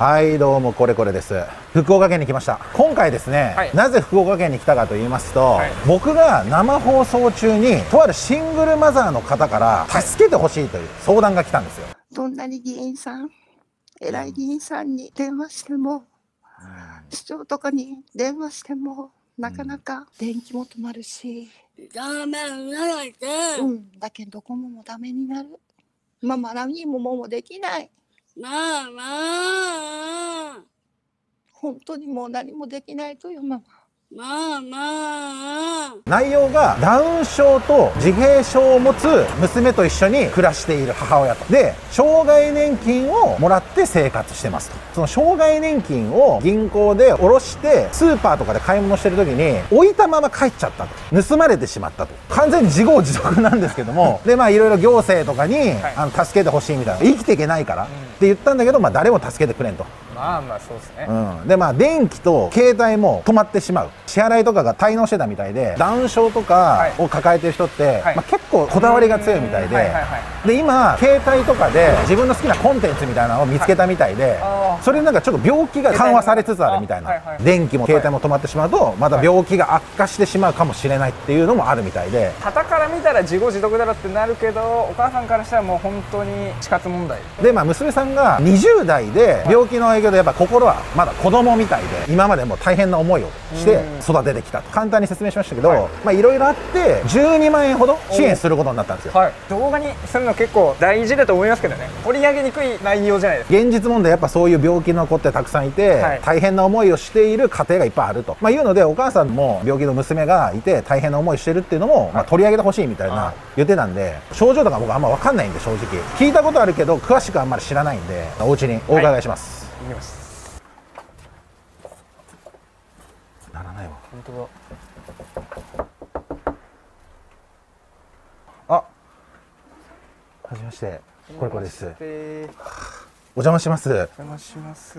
はい、どうもこれです。福岡県に来ました。今回ですね、はい、なぜ福岡県に来たかと言いますと、はい、僕が生放送中にとあるシングルマザーの方から助けてほしいという相談が来たんですよ。どんなに議員さん、偉い議員さんに電話しても、市長とかに電話しても、なかなか電気も止まるし、ダメになられて、だけどドコモもダメになる。まあ何ももうできない。まあまあ本当にもう何もできないというまま内容がダウン症と自閉症を持つ娘と一緒に暮らしている母親とで障害年金をもらって生活してますと。その障害年金を銀行で下ろしてスーパーとかで買い物してる時に置いたまま帰っちゃったと、盗まれてしまったと。完全に自業自得なんですけどもでまあいろいろ行政とかに、はい、助けてほしいみたいな、生きていけないから、って言ったんだけど、まあ、誰も助けてくれんと。まあそうですね、でまあ電気と携帯も止まってしまう、支払いとかが滞納してたみたいで、ダウン症とかを抱えてる人って、はい、まあ結構こだわりが強いみたいで、で今携帯とかで自分の好きなコンテンツみたいなのを見つけたみたいで、それなんかちょっと病気が緩和されつつあるみたいな、電気も携帯も止まってしまうとまた病気が悪化してしまうかもしれないっていうのもあるみたいで、傍から見たら自業自得だろってなるけど、お母さんからしたらもう本当に死活問題で、まあ娘さんが20代で病気の影響やっぱ心はまだ子供みたいで、今までも大変な思いをして育ててきたと簡単に説明しましたけど、いろいろあって12万円ほど支援することになったんですよ。動画にするの結構大事だと思いますけどね、取り上げにくい内容じゃないですか。現実問題やっぱそういう病気の子ってたくさんいて、大変な思いをしている家庭がいっぱいあると、いうのでお母さんも病気の娘がいて大変な思いしてるっていうのも、取り上げてほしいみたいな言ってたんで、症状とか僕あんま分かんないんで、正直聞いたことあるけど詳しくあんまり知らないんで、お家にお伺いします。ならないわ。本当だ。あ、はじめまして。これです。お邪魔します。お邪魔します。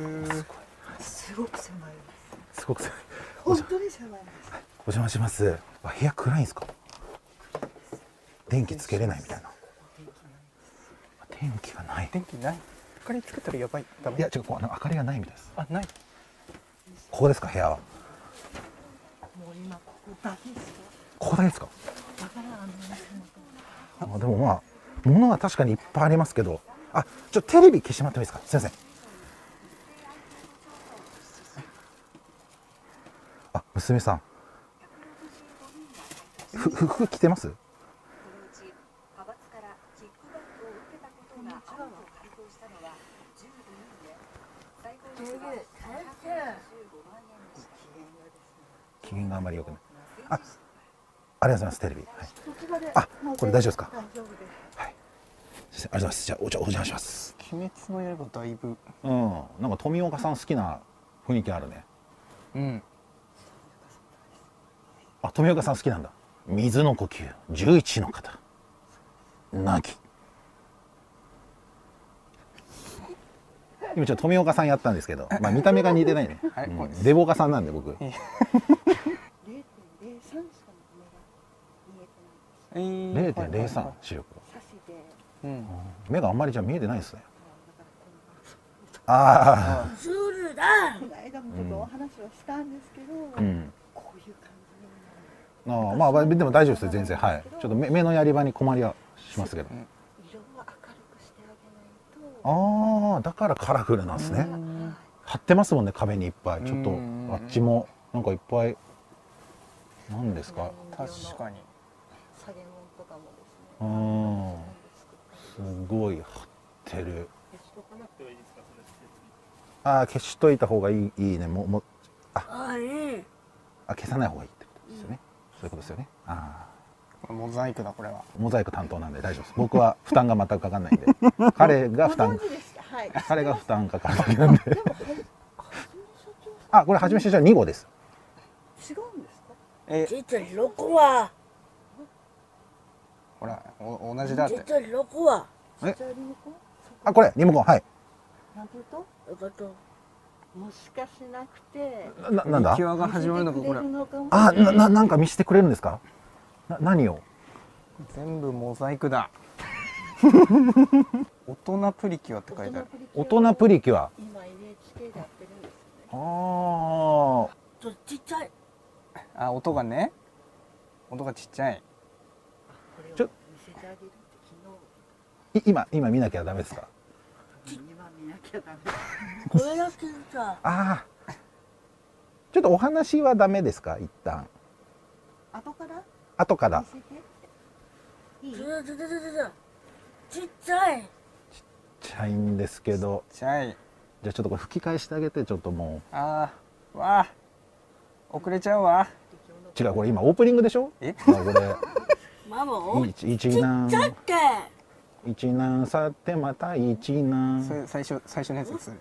すごく狭いです。すごく狭い。本当に狭いです。お邪魔します。あ、部屋暗いんですか。電気つけれないみたいな。電気がない。電気ない。明かりつけたらやばい。いや違う、明かりがないみたいです。あ、ない。ここですか、部屋は。もう今ここだけですか。ここだけですか。だからでもまあ物は確かにいっぱいありますけど、あ、ちょっとテレビ消してもらってもいいですか。すみません。あ、娘さん。服着てます？機嫌があまり良くない。あ、ありがとうございます。テレビ。はい、あ、これ大丈夫ですか。はい。先生、ありがとうございます。じゃあ、お邪魔します。鬼滅の刃だいぶ。なんか富岡さん好きな雰囲気あるね。あ、富岡さん好きなんだ。水の呼吸、11の方。泣き。今ちょっと富岡さんやったんですけど、まあ見た目が似てないね。デボカさんなんで僕。0.03視力。目があんまりじゃ見えてないですね。ああ。この間もちょっとお話をしたんですけど、こういう感じ。まあでも大丈夫です全然。はい。ちょっと目のやり場に困りはしますけど。ああ、だからカラフルなんですね。貼ってますもんね、壁にいっぱい。ちょっとあっちもなんかいっぱいなんですか。確かに下げ物とかもですね。すごい貼ってる。ああ、消しといた方がいいね。もあ、消さない方がいいってことですよね。そういうことですよね。ああ、モザイクだ。これはモザイク担当なんで大丈夫です。僕は負担が全くかかんないんで彼が負担かかるわけなんで。あ、これはじめ社長2号です。違うんですか。実は6はほら同じだって。実は6はあ、これリモコン。はい。もしかしなくてなんだ。あ、なんか見せてくれるんですか。何を。全部モザイクだ。大人プリキュアって書いてある。大人プリキュア。今 NHK ああ。ちょっとちっちゃい。あ、音がね。音がちっちゃい。ちょっと見せてあげるって昨日。今見なきゃダメですか。これだけさ。ああ。ちょっとお話はダメですか、一旦。後から。後から。ちっちゃい。ちっちゃいんですけど。ちっちゃい。じゃあちょっとこれ吹き返してあげて、ちょっともう。ああ。わあ。遅れちゃうわ。違う、これ今オープニングでしょ。え？これ。ママ。ちっちゃって。一難去ってまた一難。最初のやつです。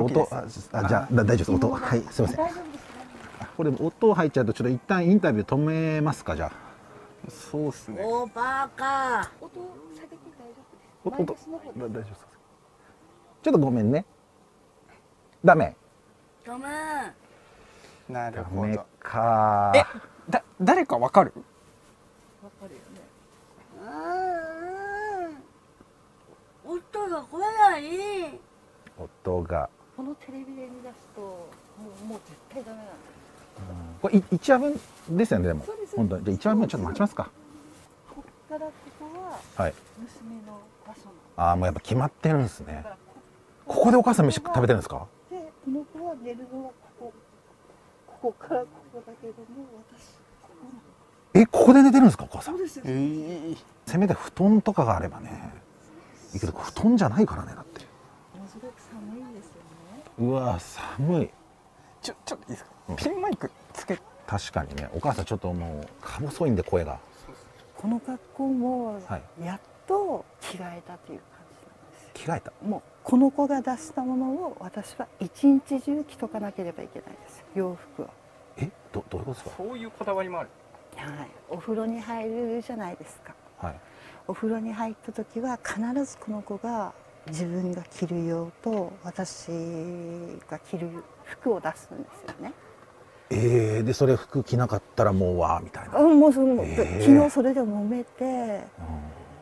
音、あ、じゃあ大丈夫です。音、はい、すみません。これ音入っちゃうとちょっと一旦インタビュー止めますか、じゃあ。そうですね。おバカ。音下げて大丈夫です。音大丈夫です。ちょっとごめんね。ダメ。ダメ。なるほど。ダメか。え、誰かわかる？わかるよね。音が来ない。音がこのテレビで見出すともう絶対ダメなんだ。これ1話分ですよね。でも本当にじゃあ1話分ちょっと待ちますか。こっからここは娘の場所。ああ、もうやっぱ決まってるんですね。ここでお母さん飯食べてるんですか。でこの子は寝るのはここからここだけども、私ここなの。え、ここで寝てるんですか、お母さん。そうですよ。せめて布団とかがあればね。けど布団じゃないからね、だって。ものすごく寒いんですよね。うわ、寒い。ちょっといいですか。ピンマイクつけ。確かにね、お母さんちょっともうか細いんで声が。この格好もやっと着替えたという感じなんです。着替えた。もうこの子が出したものを私は一日中着とかなければいけないです。洋服は。え、どういうことですか。そういうこだわりもある。はい、お風呂に入るじゃないですか。はい。お風呂に入った時は必ずこの子が自分が着る用と私が着る服を出すんですよね。でそれ服着なかったらもうわーみたいな。もうその、昨日それで揉めて、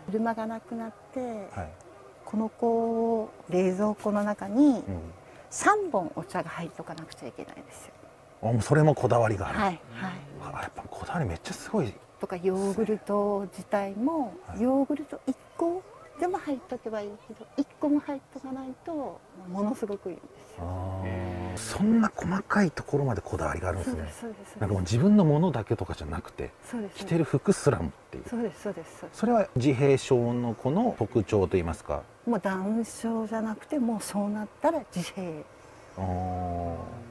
車がなくなって、はい、この子を冷蔵庫の中に3本お茶が入っとかなくちゃいけないんですよ。あ、もうそれもこだわりがある。はいはい。やっぱこだわりめっちゃすごい。とかヨーグルト自体もヨーグルト1個でも入っとけばいいけど、1個も入っとかないとものすごくいいんですよ。そんな細かいところまでこだわりがあるんですね。なんかもう自分のものだけとかじゃなくて、着てる服すらもっていう。そうですそうです。それは自閉症の子の特徴といいますか、もうダウン症じゃなくて、もうそうなったら自閉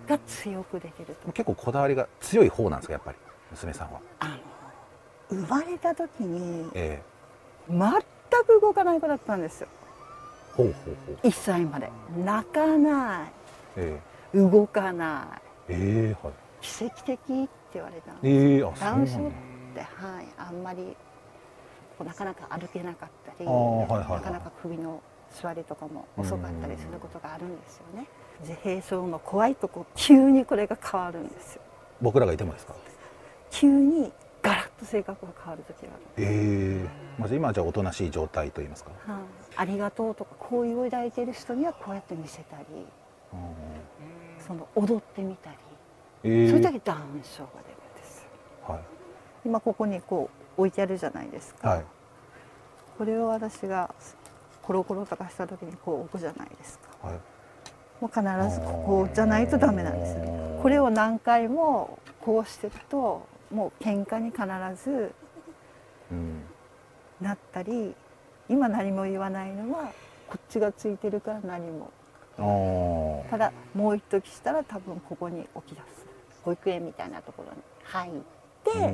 が強くできると。結構こだわりが強い方なんですか、やっぱり娘さんは。生まれた時に全く動かない子だったんですよ。1歳まで泣かない、動かない、はい、奇跡的って言われたんです。ダウン症って、はい、あんまりなかなか歩けなかったり、なかなか首の座りとかも遅かったりすることがあるんですよね。自閉症の怖いとこ、急にこれが変わるんですよ。僕らがいてもですか。急にガラッと性格が変わる時がある。まず今はじゃあおとなしい状態と言いますか。はい、ありがとうとか好意を抱いている人にはこうやって見せたり、その踊ってみたり、それだけダウン症が出るんです。はい、今ここにこう置いてあるじゃないですか。はい、これを私がコロコロとかした時にこう置くじゃないですか。はい、もう必ずここじゃないとダメなんですね。これを何回もこうしてると。もう喧嘩に必ずなったり、今何も言わないのはこっちがついてるから何も。ただもう一時したら多分ここに置き出す。保育園みたいなところに入って、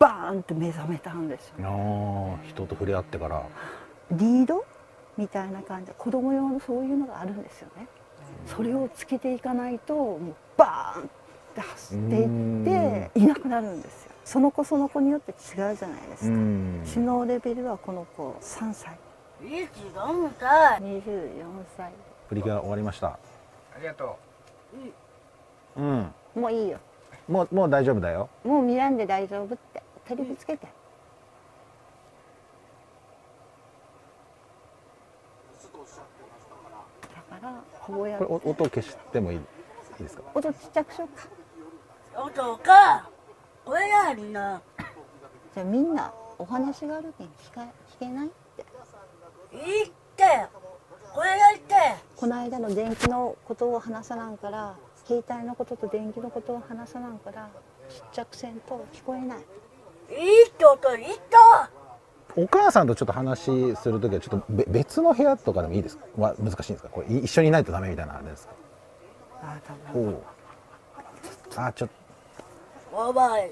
バーンって目覚めたんですよ、ね。人と触れ合ってから。リードみたいな感じで子供用のそういうのがあるんですよね。それをつけていかないともうバーン。走っていっていなくなるんですよ。その子その子によって違うじゃないですか。知能レベルはこの子3歳、24歳、24歳。プリキュア終わりました。ありがとう。もういいよ。もう大丈夫だよ。もう見らんで大丈夫ってテレビつけて。だからこうやってこれ音を消してもいいですか？音ちっちゃくしようか。音かこれやみんな。じゃあみんなお話があるけん聞けないっていいってこれやって、この間の電気のことを話さなんから、携帯のことと電気のことを話さなんからちっちゃくせんと聞こえない。いいって音いいと。お母さんとちょっと話するときはちょっと別の部屋とかでもいいですか？は難しいんですか？これ一緒にいないとダメみたいなあれですか？ああ、多分。あ、ちょっと。おばあや。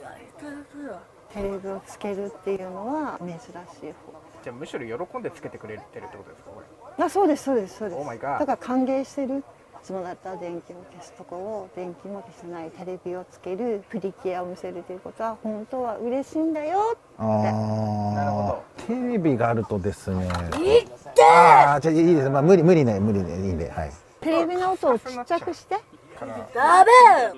テレビをつけるっていうのは珍しい方。じゃあむしろ喜んでつけてくれてるってことですか？これ。あ、そうですそうですそうです。オーマイガー。だから歓迎してる。いつもだったら電気を消すとこを電気も消さない、テレビをつける、プリキュアを見せるということは本当は嬉しいんだよって。ああ、なるほど。テレビがあるとですね。いって。ああ、じゃいいです。まあ無理ねいいんで、はい。テレビの音をちっちゃくして。ダメ、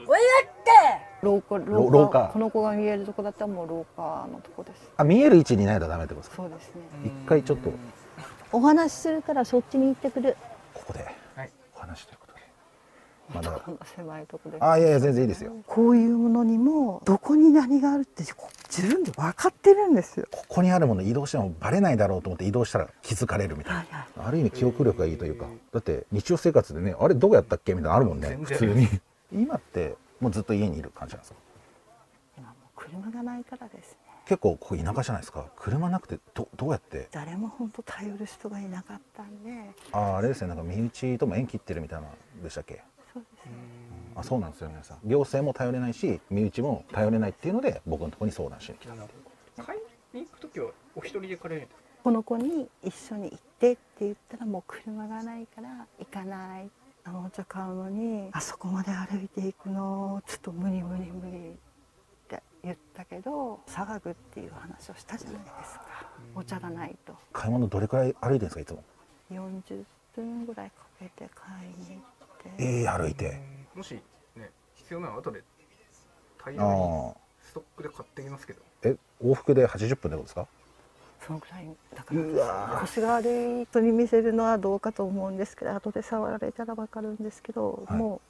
これやって。廊下この子が見えるとこだったらもう廊下のとこです。あ、見える位置にないとダメってことですか？そうですね。一回ちょっとお話しするからそっちに行ってくる。ここでお話して。まだ狭いとこで。あ、いやいや全然いいですよ。こういうものにもどこに何があるって自分で分かってるんですよ。ここにあるもの移動してもバレないだろうと思って移動したら気づかれるみたいな、はいはい、ある意味記憶力がいいというか。だって日常生活でね、あれどうやったっけみたいなのあるもんね普通に。今ってもうずっと家にいる感じなんですか？今もう車がないからですね。結構ここ田舎じゃないですか。車なくてどうやって誰も本当頼る人がいなかったんで。あ、あれですね、なんか身内とも縁切ってるみたいなでしたっけ？そうですね。あ、そうなんですよ。皆さん行政も頼れないし身内も頼れないっていうので僕のところに相談しに来た。買いに行く時はお一人で行かれるんですか？この子に一緒に行ってって言ったらもう車がないから行かない。おもちゃ買うのにあそこまで歩いていくのちょっと無理って言ったけど、サガグっていう話をしたじゃないですか。お茶がないと。買い物どれくらい歩いてるんですか？いつも40分ぐらいかけて買いに行って。歩いて。もしね、必要なら後で大量にストックで買ってきますけど。往復で80分ってことですか？そのくらいだから腰が悪い人に見せるのはどうかと思うんですけど、後で触られたら分かるんですけど、はい、も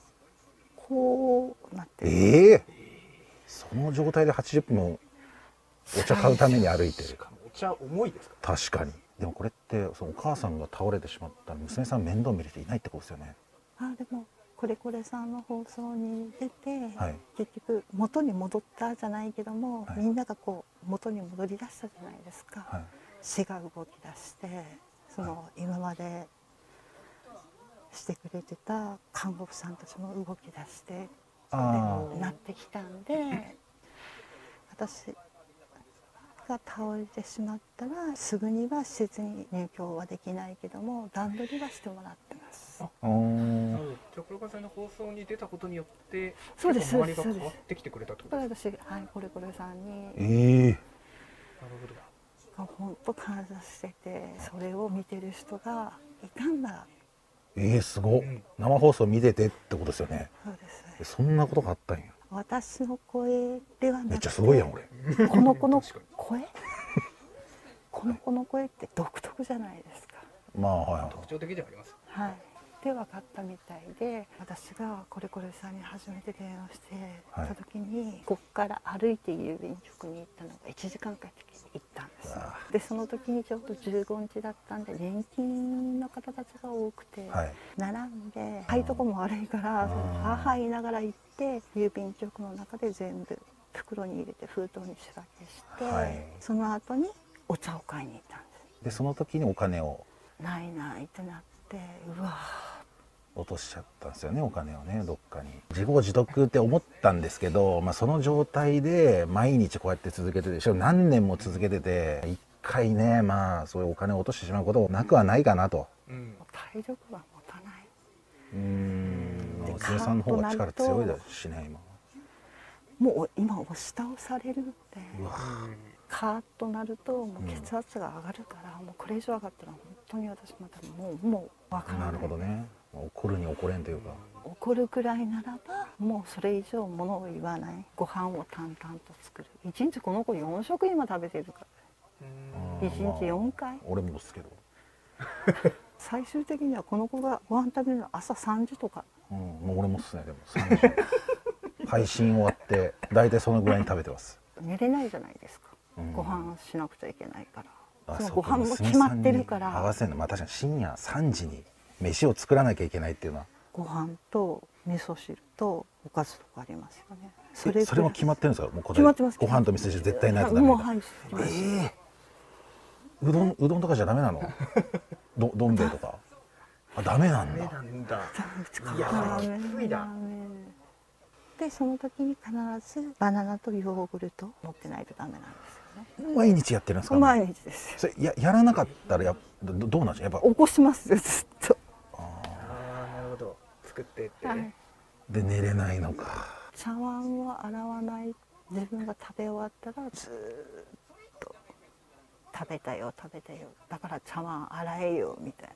うこうなってる。その状態で80分もお茶買うために歩いてる。お茶重いですか？確かに。でもこれってそのお母さんが倒れてしまったら娘さん面倒見る人いないってことですよね。あ、でもこれさんの放送に出て、はい、結局元に戻ったじゃないけども、はい、みんながこう元に戻りだしたじゃないですか、はい、死が動きだして、その、はい、今までしてくれてた看護婦さんたちも動きだしてなってきたんで、私が倒れてしまったらすぐには施設に入居はできないけども段取りはしてもらってます。黒川さんの放送に出たことによって周りが変わってきてくれたってことですか？私、はい、これさんに、本当感謝してて、それを見てる人がいたんだ。すごっ、うん、生放送見ててってことですよね。そうです。そんなことがあったんや。私の声ではなくて、めっちゃすごいやん俺。この子の声この子の声って独特じゃないですか。まあ、はい、特徴的ではあります。はい。で分かったみたいで、私がこれさんに初めて電話してた時に、はい、ここから歩いて郵便局に行ったのが1時間かけて行ったんです。でその時にちょうど15日だったんで年金の方たちが多くて、はい、並んで買いとこも悪いから母言いながら行って郵便局の中で全部袋に入れて封筒に仕分けして、はい、その後にお茶を買いに行ったんです。でその時にお金をないないってなって、うわ落としちゃったんですよね、お金をね、どっかに。自業自得って思ったんですけど、まあ、その状態で毎日こうやって続けてて、しかも何年も続けてて、一回ね、まあそういうお金を落としてしまうこともなくはないかなと。うん、体力は持たない。娘さんの方が力強いだしね、今。もう今押し倒されるので。うわカーッとなるともう血圧が上がるから、もうこれ以上上がったら本当に私またもう分からない。なるほどね。怒るに怒れんというか。怒るくらいならばもうそれ以上ものを言わない。ご飯を淡々と作る。一日この子4食今食べてるから。一日4回。まあ、俺もですけど。最終的にはこの子がご飯食べるの朝3時とか、もう俺もっすね。でも3時配信終わって大体そのぐらいに食べてます。寝れないじゃないですか、ご飯しなくちゃいけないから。そのご飯も決まってるから合わせるの、まあ、確かに深夜3時に飯を作らなきゃいけないっていうのは、ご飯と味噌汁とおかずとかありますよね。それも決まってるんですか？もうこれ決まってます。ご飯と味噌汁絶対ないとダメだ。うどんとかじゃダメなの？どん兵衛とか。あ、ダメなんだ。いや、きついだ。で、その時に必ずバナナとヨーグルト持ってないとダメなんですよね。毎日やってるんですか？毎日です。それやらなかったらどうなんですか？やっぱ起こしますよ、ずっと。ああ、なるほど。作ってって。で、寝れないのか。茶碗は洗わない。自分が食べ終わったらずーっと。食べたよ食べたよ、だから茶碗洗えよみたい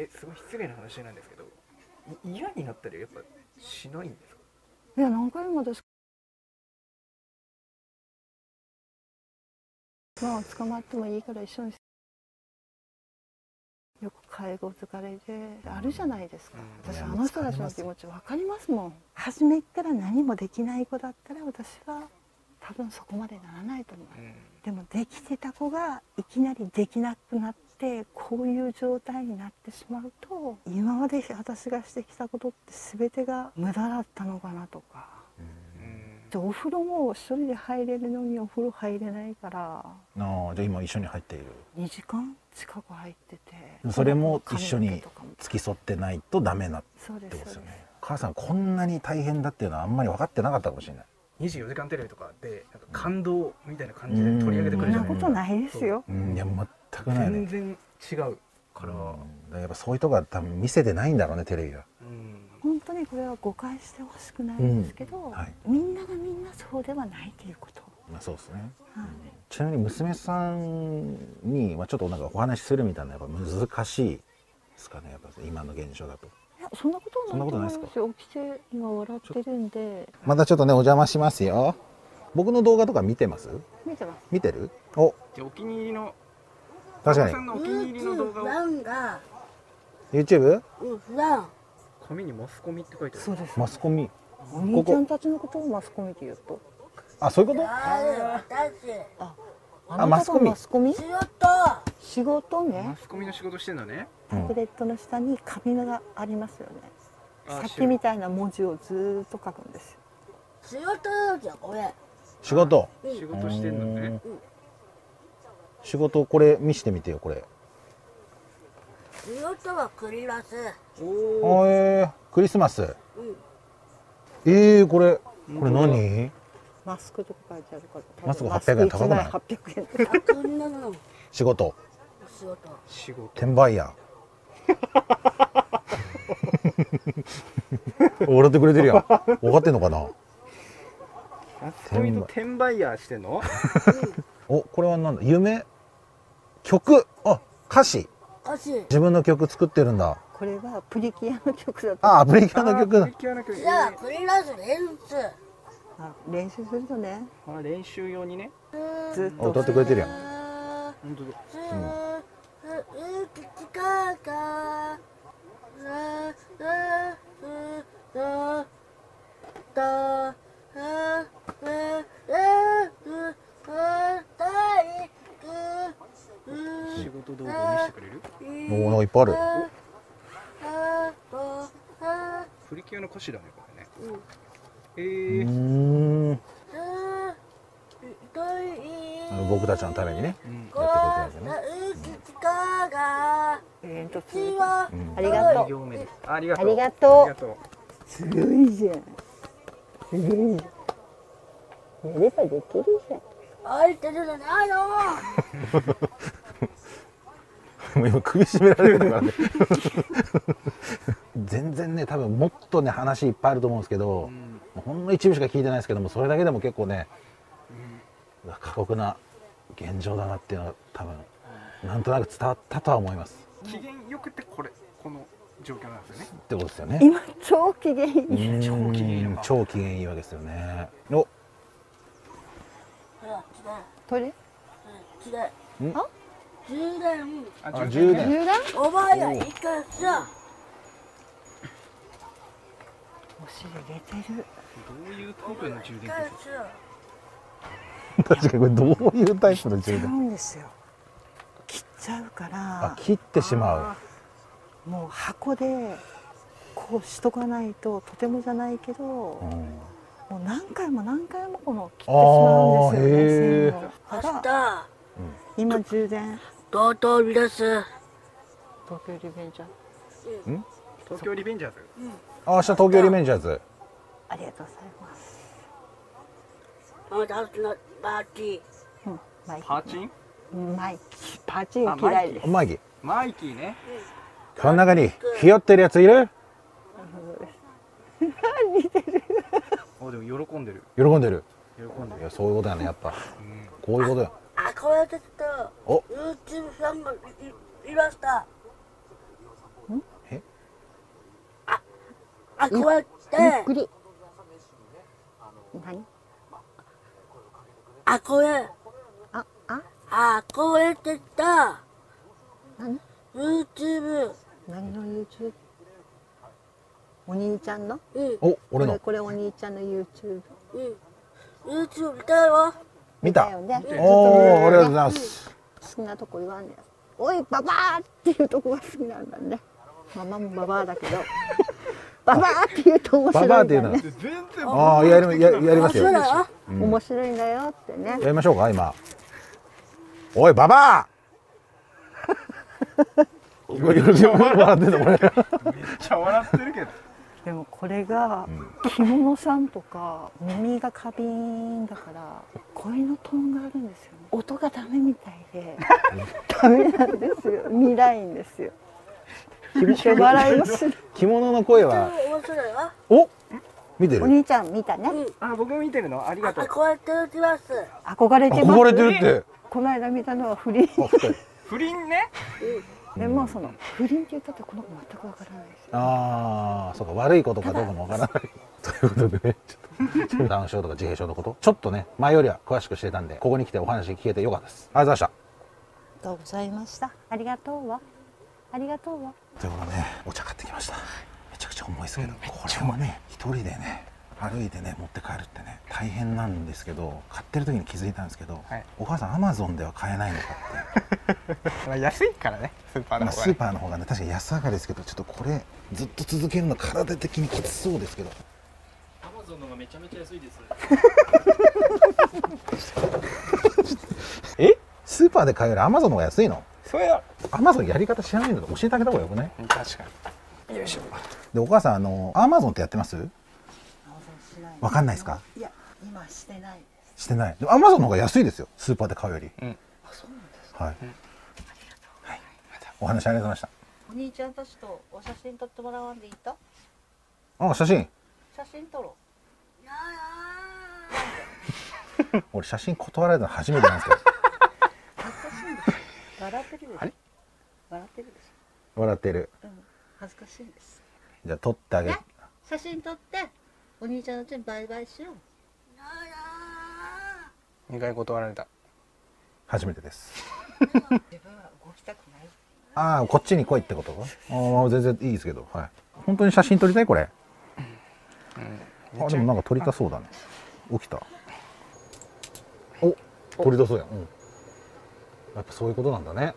な。すごい失礼な話なんですけど、嫌になったりやっぱしないんですか？いや、何回も私、まあ捕まってもいいから一緒に。よく介護疲れであるじゃないですか。私、あの人たちの気持ち分かりますもん。初めから何もできない子だったら私は多分そこまでならないと思う。でもできてた子がいきなりできなくなってこういう状態になってしまうと、今まで私がしてきたことって全てが無駄だったのかなとか。お風呂も一人で入れるのにお風呂入れないから。あ、じゃあ今一緒に入っている。2時間近く入ってて、それも一緒に付き添ってないとダメなってことですよね。母さんこんなに大変だっていうのはあんまり分かってなかったかもしれない。24時間テレビとかでなんか感動みたいな感じで取り上げてくれるじゃないですか。そんなことないですよ。いや、全くないね。全然違うから、やっぱそういうとこは多分見せてないんだろうね、テレビは。本当にこれは誤解してほしくないんですけど、はい、みんながみんなそうではないということ。まあそうですね。はい、ちなみに娘さんにはちょっとなんかお話しするみたいなやっぱ難しいですかね、やっぱ今の現象だと。そんなことないと思いますよ。起きて今笑ってるんで。またちょっとねお邪魔しますよ。僕の動画とか見てます？見てます。見てる？お。お気に入りの。確かに。ランが。YouTube？ ラン。紙にマスコミって書いてある。そうです。マスコミ。お兄ちゃんたちのことをマスコミって言うと。あ、そういうこと？あ、マスコミ。マスコミ？仕事。仕事ね。マスコミの仕事してんだね。タブレットの下に紙がありますよね。さっきみたいな文字をずっと書くんですよ。仕事じゃん、これ。仕事。仕事してんのね。仕事、これ見してみてよ、これ。仕事はクリラス。おえ、クリスマス。これ何？マスクとか書いてあるから。マスク800円高くない？800円。仕事。仕事。転売屋。笑ってくれてるやん。分かってんのかな。転売ヤーしてんの。お、これはなんだ。夢。曲。あ、歌詞。自分の曲作ってるんだ。これはプリキュアの曲だ。あ、プリキュアの曲だ。じゃあ、プリラズレンズ。あ、練習するとね。あ、練習用にね。ずっと歌ってくれてるやん。本当だ。仕事動画見せてくれる？おお、いっぱいある。プリキュアの歌詞だね、これね。僕たちのためにね。やってくれてるんですね。ありがとう。ありがとう。すごいじゃん。すごいじゃん。やればできるじゃん。あいてるじゃないの。もう今首絞められるからね。全然ね、多分もっとね話いっぱいあると思うんですけど、ほんの一部しか聞いてないですけども、それだけでも結構ね、過酷な現状だなっていうのは多分。なんとなく伝わったとは思います。機嫌よくてこの状況なんですよね。ってことですよね。今超機嫌いい。超機嫌いい。超機嫌いいわけですよね。お。トイレ？あ？充電おばあや一回さお尻出てる。どういうタイプの充電器ですか？確かにこれどういうタイプの充電器？切っちゃうんですよ。切っちゃうから。切ってしまう。もう箱でこうしとかないととてもじゃないけど、もう何回もこの切ってしまうんですよね。明日今充電。東京リベンジャー。東京リベンジャーズ。あ、明日東京リベンジャーズ。ありがとうございます。パーチン嫌いです。マイキーね。この中にひよってるやついる？似てる。お、でも喜んでる。いや、そういうことやね、やっぱ。こういうことや。あ、こうやってた。お、YouTube さんがいました。ん？え？あ、こうやって。ゆっくり。何？あ、これ。あ、これってた。何？YouTube。何の YouTube？ お兄ちゃんの？うん。お、俺の。これお兄ちゃんの YouTube。うん。YouTube 見たよ。見た。おお、ありがとうございます。好きなとこ言わんねや。おい、ババーっていうとこが好きなんだね。ママもババーだけど。ババーって言うと面白いんだよね。ああ、やりますよ。面白いんだよってね。やりましょうか、今。おい、ババー。めっちゃ笑ってるけど。でも、これが着物さんとか、耳が花瓶だから、声のトーンがあるんですよね。音がダメみたいで。ダメなんですよ。見ないんですよ。着物の声は。お、見てる。お兄ちゃん見たね。あ、僕見てるの、ありがとう。憧れてるってます。憧れてるって。この間見たのは不倫。不倫ね。でもその不倫って言ったってこの子全くわからないです。ああ、そうか、悪いことかどうかもわからない。ということでね、ちょっとダウン症とか自閉症のこと、ちょっとね、前よりは詳しくしてたんで、ここに来てお話聞けてよかったです。ありがとうございました。ありがとうございました。ありがとうわ。ありがとうわ。ということでね、お茶買ってきました。めちゃくちゃ重いですけど、これもね、一人でね、歩いてね、持って帰るってね、大変なんですけど、買ってる時に気づいたんですけど、お母さん、アマゾンでは買えないのかって。安いからね、スーパーの方が。スーパーの方がね、確かに安上がりですけど、ちょっとこれ、ずっと続けるの、体的にきつそうですけど。アマゾンの方がめちゃめちゃ安いです。え？スーパーで買えるアマゾンの方が安いの？アマゾンやり方知らないんだと教えてあげた方がよくない？確かに。よいしょ。で、お母さん、アマゾンってやってます？わかんないですか？いや、今してないです。してない。でもアマゾンの方が安いですよ。スーパーで買うより。うん。あ、そうなんですか。はい。ありがとう。はい。お話ありがとうございました。お兄ちゃんたちとお写真撮ってもらわんでいいと？あ、写真。写真撮ろう。やだ。俺写真断られたの初めてなんですけど。笑ってる。うん、恥ずかしいです。じゃあ撮ってあげる。写真撮ってお兄ちゃんの家にバイバイしよう。2回断られた。初めてです。自分は動きたくない。ああ、こっちに来いってこと？ああ、全然いいですけど、はい。本当に写真撮りたいこれ。あ、でもなんか撮りたそうだね。起きた。お、撮りたそうやん。うん。やっぱそういうことなんだね。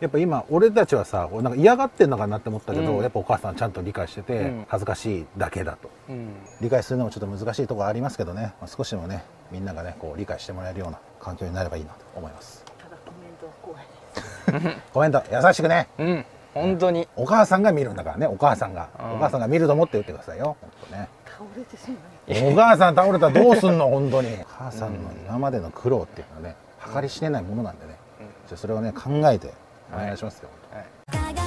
やっぱ今俺たちはさ、なんか嫌がってんのかなって思ったけど、やっぱお母さんちゃんと理解してて、恥ずかしいだけだと、理解するのもちょっと難しいところありますけどね、まあ、少しでもねみんながねこう理解してもらえるような環境になればいいなと思います。ただコメントは怖いです。コメント優しくね。うん、本当にお母さんが見るんだからね。お母さんが見ると思って言ってくださいよ。本当ね、倒れてしまう。お母さん倒れたらどうすんの。本当にお母さんの今までの苦労っていうのはね計り知れないものなんでね、それをね考えてお願いしますよ。はい。